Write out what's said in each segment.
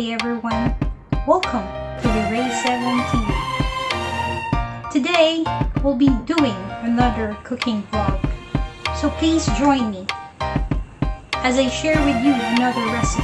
day everyone, welcome to the Ray 17. Today we'll be doing another cooking vlog, so please join me as I share with you another recipe.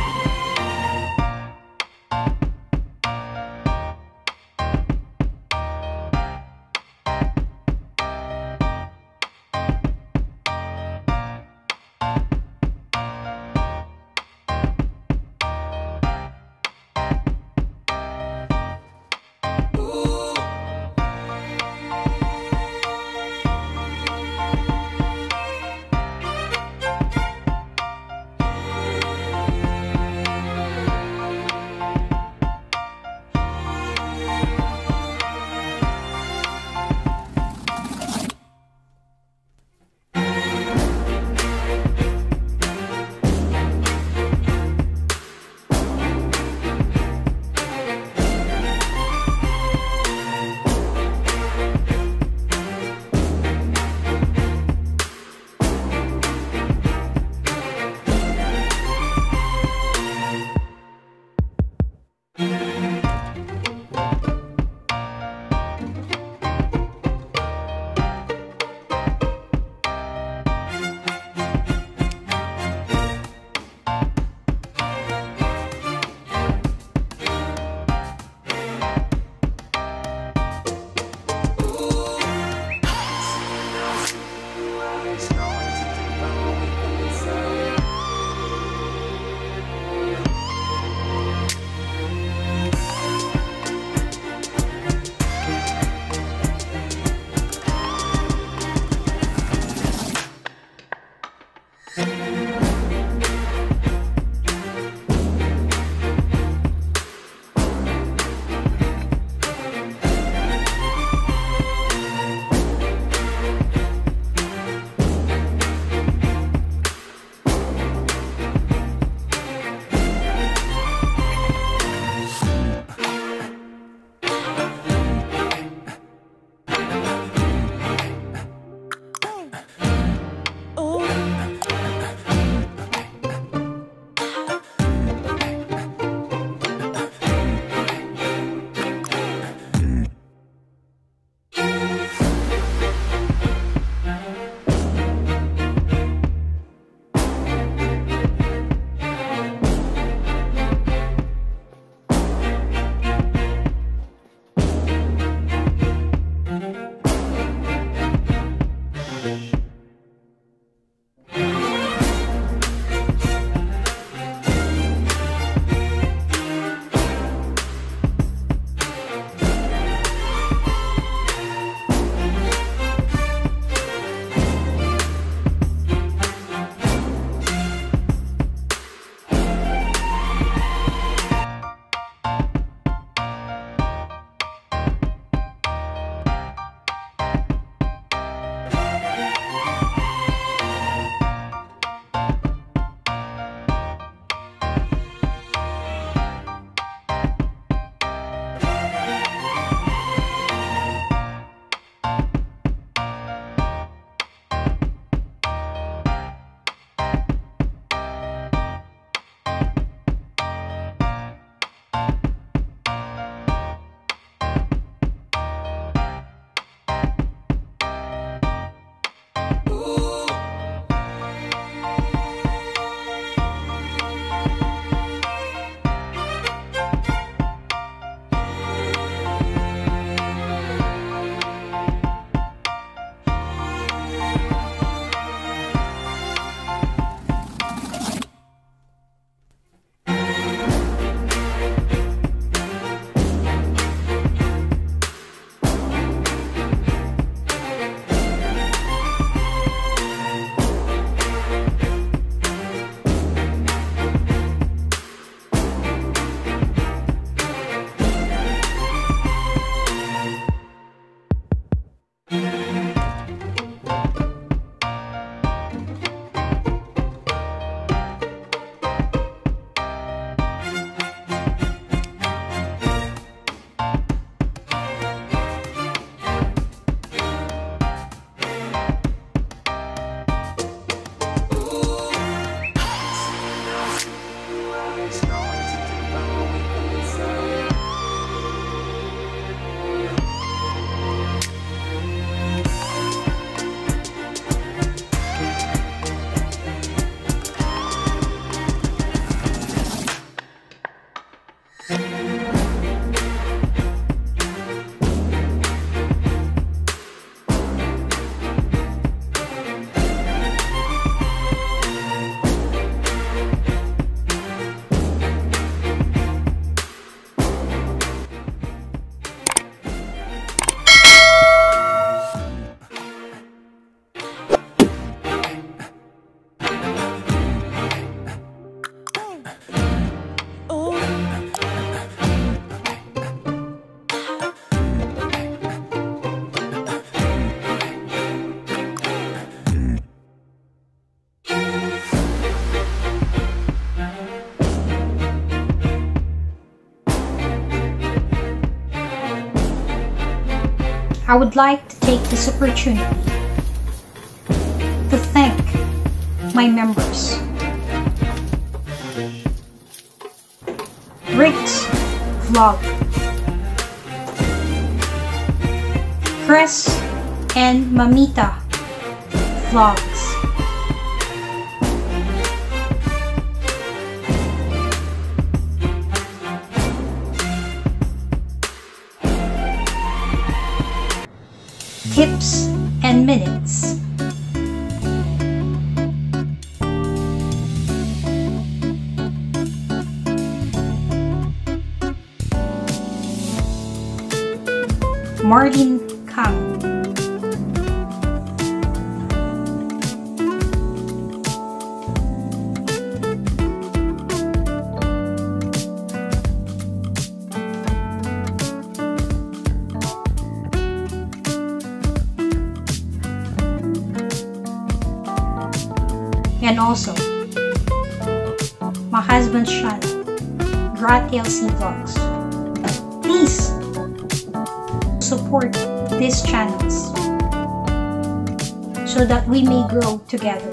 I would like to take this opportunity to thank my members. Rick's Vlog, Chris and Mamita Vlogs, Tips and Minutes, Martin Kang, and also my husband's channel, Rick's Vlogs. Please support these channels so that we may grow together.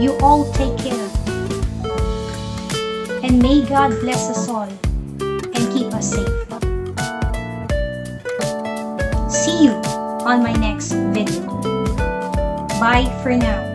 You all take care. And may God bless us all and keep us safe. See you on my next video. Bye for now.